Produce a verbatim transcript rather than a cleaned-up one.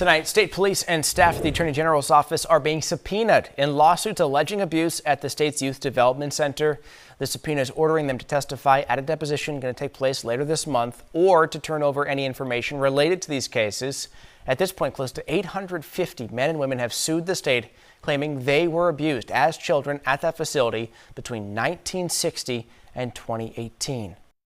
Tonight, state police and staff at the Attorney General's office are being subpoenaed in lawsuits alleging abuse at the state's Youth Development Center. The subpoena is ordering them to testify at a deposition going to take place later this month or to turn over any information related to these cases. At this point, close to eight hundred fifty men and women have sued the state, claiming they were abused as children at that facility between nineteen sixty and twenty eighteen.